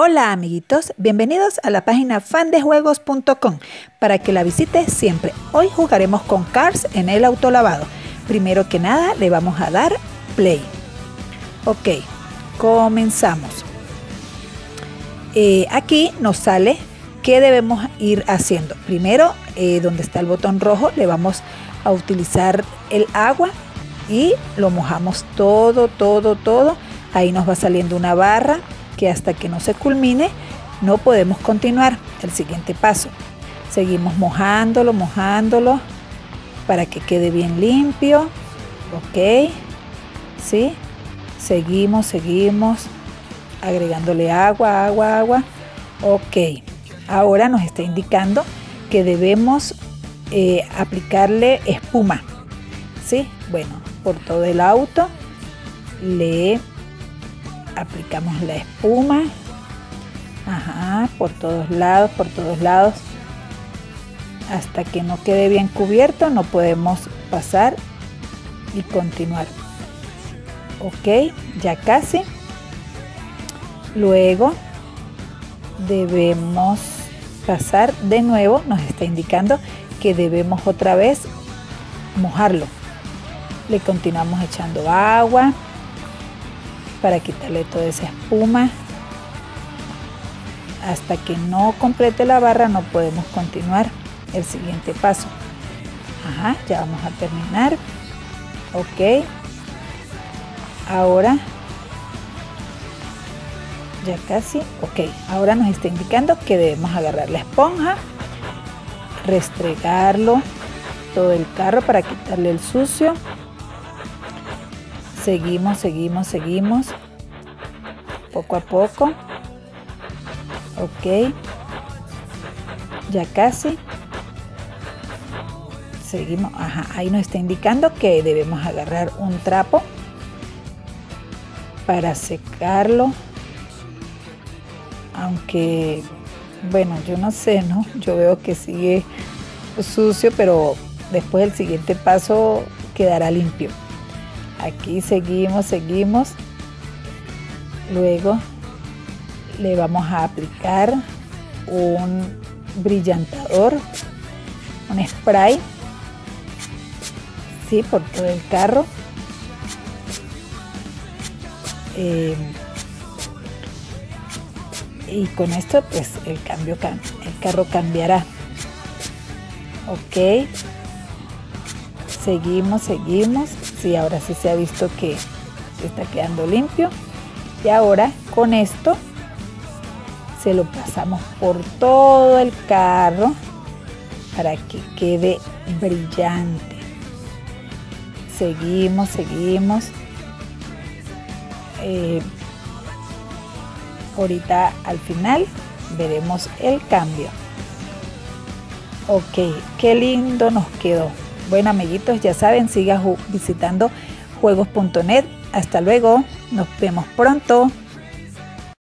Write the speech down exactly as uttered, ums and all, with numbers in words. Hola amiguitos, bienvenidos a la página fan de juegos punto com para que la visites siempre. Hoy jugaremos con Cars en el autolavado. Primero que nada le vamos a dar play. Ok, comenzamos. Eh, aquí nos sale qué debemos ir haciendo. Primero, eh, donde está el botón rojo, le vamos a utilizar el agua y lo mojamos todo, todo, todo. Ahí nos va saliendo una barra que hasta que no se culmine no podemos continuar el siguiente paso. Seguimos mojándolo, mojándolo para que quede bien limpio. Ok, ¿sí? Seguimos, seguimos agregándole agua, agua, agua. Ok, ahora nos está indicando que debemos eh, aplicarle espuma. ¿Sí? Bueno, por todo el auto le aplicamos la espuma. Ajá, por todos lados, por todos lados. Hasta que no quede bien cubierto no podemos pasar y continuar. Ok, ya casi. Luego debemos pasar de nuevo. Nos está indicando que debemos otra vez mojarlo. Le continuamos echando agua para quitarle toda esa espuma. Hasta que no complete la barra no podemos continuar el siguiente paso. Ajá, ya vamos a terminar. Ok, ahora ya casi. Ok, ahora nos está indicando que debemos agarrar la esponja, restregarlo todo el carro para quitarle el sucio. Seguimos, seguimos, seguimos, poco a poco. Ok, ya casi. Seguimos, ajá, ahí nos está indicando que debemos agarrar un trapo para secarlo. Aunque, bueno, yo no sé, ¿no? Yo veo que sigue sucio, pero después del siguiente paso quedará limpio. Aquí seguimos, seguimos. Luego le vamos a aplicar un brillantador, un spray, sí, por todo el carro. Eh, y con esto pues el cambio el carro cambiará. Ok, seguimos, seguimos. Sí, ahora sí se ha visto que se está quedando limpio. Y ahora con esto se lo pasamos por todo el carro para que quede brillante. Seguimos, seguimos. Eh, ahorita al final veremos el cambio. Ok, qué lindo nos quedó. Bueno amiguitos, ya saben, sigan visitando juegos punto net. Hasta luego, nos vemos pronto.